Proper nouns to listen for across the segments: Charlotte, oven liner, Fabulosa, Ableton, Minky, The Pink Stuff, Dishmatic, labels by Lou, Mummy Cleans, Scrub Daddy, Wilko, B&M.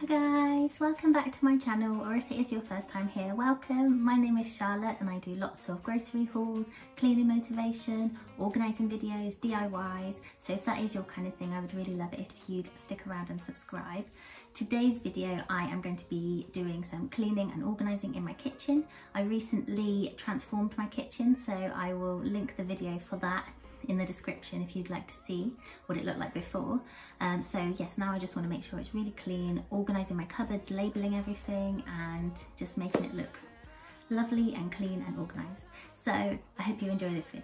Hi guys, welcome back to my channel, or if it is your first time here, welcome. My name is Charlotte and I do lots of grocery hauls, cleaning motivation, organising videos, DIYs, so if that is your kind of thing, I would really love it if you'd stick around and subscribe. Today's video, I am going to be doing some cleaning and organising in my kitchen. I recently transformed my kitchen, so I will link the video for that in the description if you'd like to see what it looked like before. So yes, now I just want to make sure it's really clean, organising my cupboards, labelling everything and just making it look lovely and clean and organised. So I hope you enjoy this video.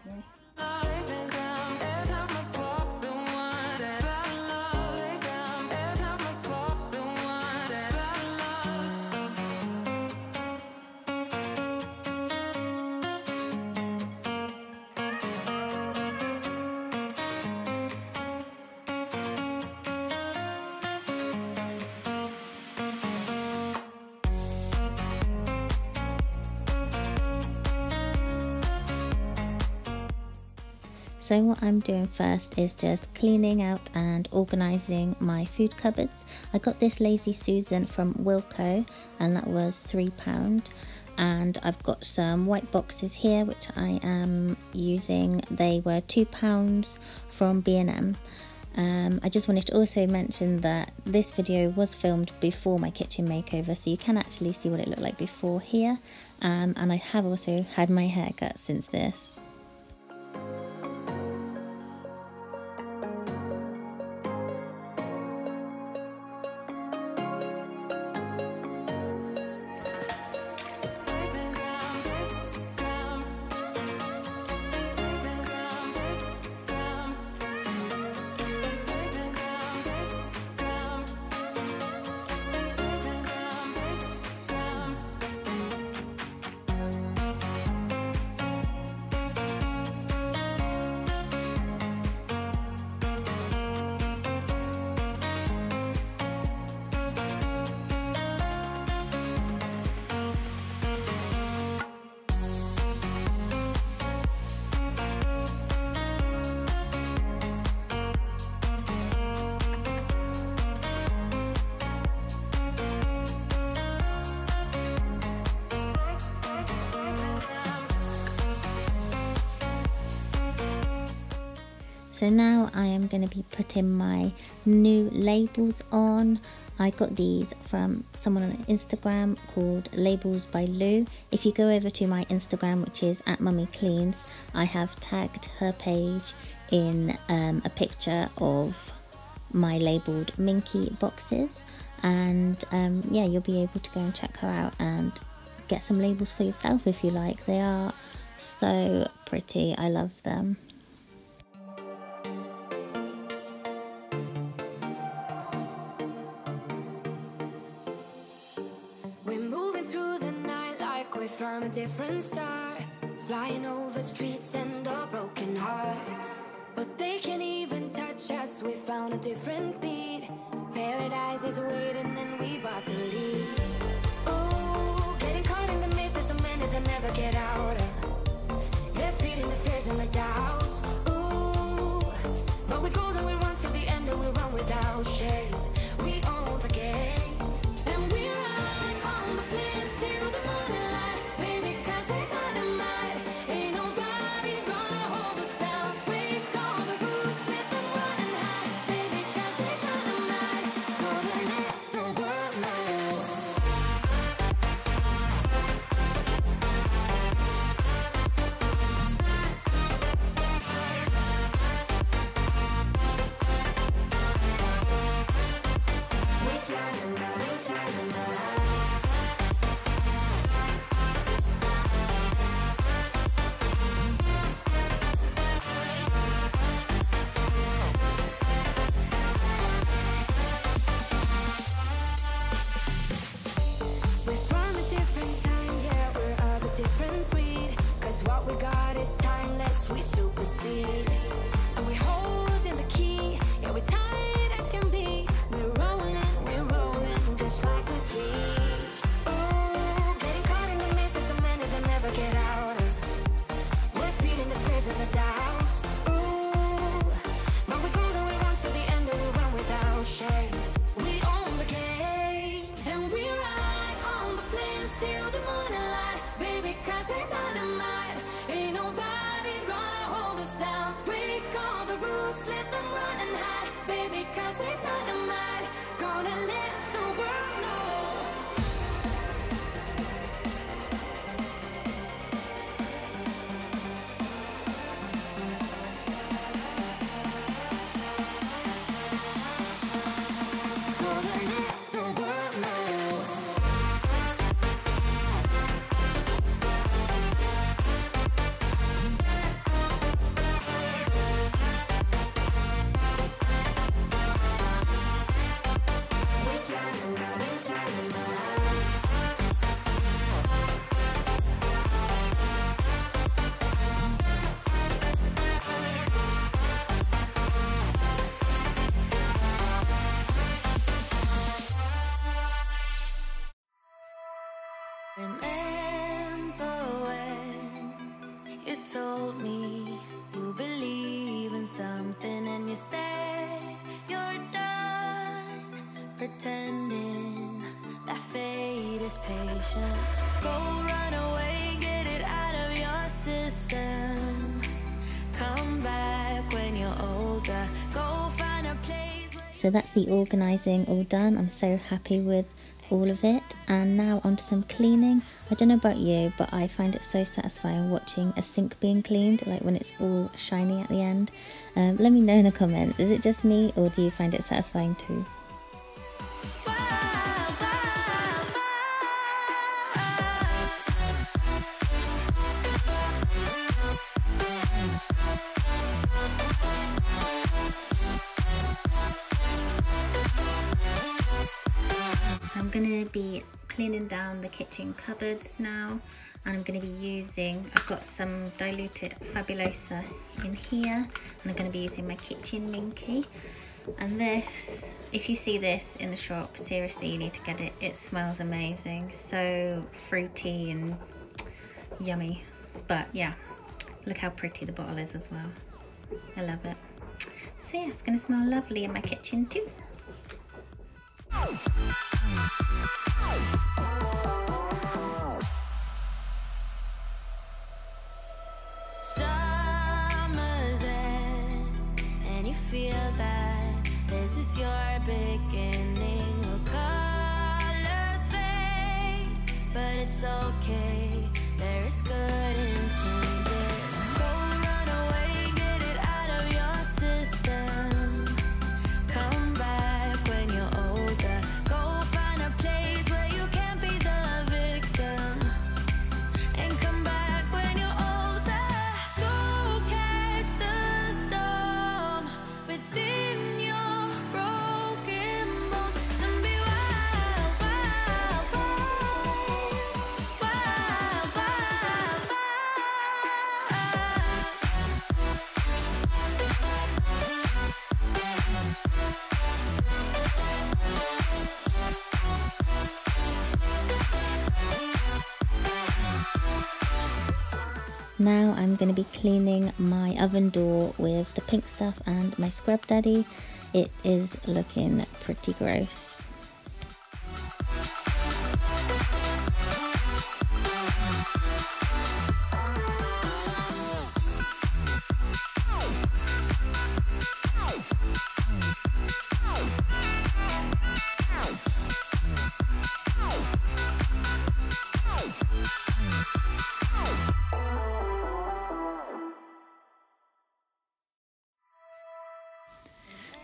So what I'm doing first is just cleaning out and organising my food cupboards. I got this Lazy Susan from Wilko and that was £3, and I've got some white boxes here which I am using. They were £2 from B&M. I just wanted to also mention that this video was filmed before my kitchen makeover, so you can actually see what it looked like before here, and I have also had my hair cut since this. So now I am going to be putting my new labels on. I got these from someone on Instagram called Labels by Lou. If you go over to my Instagram, which is @mummycleans, I have tagged her page in a picture of my labelled Minky boxes. And yeah, you'll be able to go and check her out and get some labels for yourself if you like. They are so pretty, I love them. From a different star, flying over streets and our broken hearts, but they can't even touch us. We found a different beat. Paradise is waiting and we bought the leaves. Oh, getting caught in the mist, there's a minute they'll never get out of. They're feeding the fears and the doubts. Ooh, but we're golden, we run to the end and we run without shame. We own the game. pretending that fate is patient. Go run away, get it out of your system. Come back when you're older. Go find a place. So that's the organising all done. I'm so happy with all of it. And now onto some cleaning. I don't know about you, but I find it so satisfying watching a sink being cleaned, like when it's all shiny at the end. Let me know in the comments, is it just me or do you find it satisfying too? I'm going to be cleaning down the kitchen cupboards now, and I'm going to be using, I've got some diluted Fabulosa in here, and I'm going to be using my kitchen minky. And this, if you see this in the shop, seriously you need to get it, it smells amazing, so fruity and yummy. But yeah, look how pretty the bottle is as well, I love it. So yeah, it's going to smell lovely in my kitchen too. Summer's end, and you feel that this is your beginning. Well, colors fade, but it's okay. There is good in changes. Go run away, get it out of your system. Come back when you're older. Go find a place where you can be the victim, and come back when you're older. Go catch the storm within your broken bones, and be wild, wild, wild, wild, wild, Now I'm going to be cleaning my oven door with The Pink Stuff and my Scrub Daddy. It is looking pretty gross.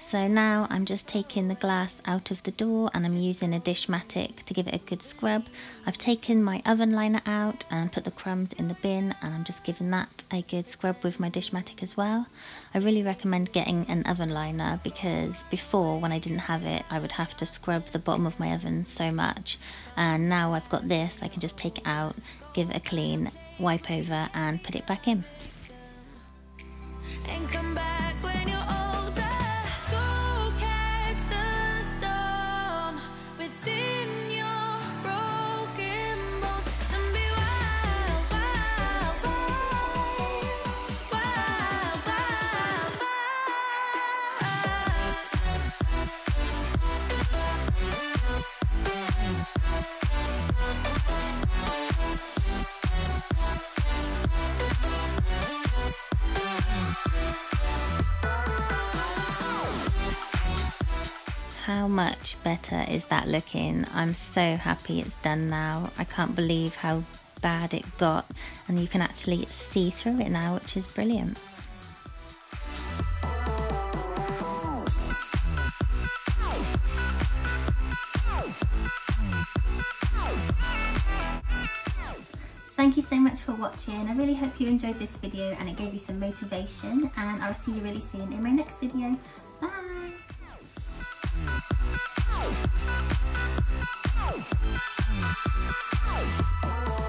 So now I'm just taking the glass out of the door and I'm using a Dishmatic to give it a good scrub. I've taken my oven liner out and put the crumbs in the bin, and I'm just giving that a good scrub with my Dishmatic as well. I really recommend getting an oven liner, because before, when I didn't have it, I would have to scrub the bottom of my oven so much, and now I've got this, I can just take it out, give it a clean, wipe over and put it back in. And come back. How much better is that looking? I'm so happy it's done now. I can't believe how bad it got, and you can actually see through it now, which is brilliant. Thank you so much for watching. I really hope you enjoyed this video and it gave you some motivation, and I'll see you really soon in my next video. Bye! Oh,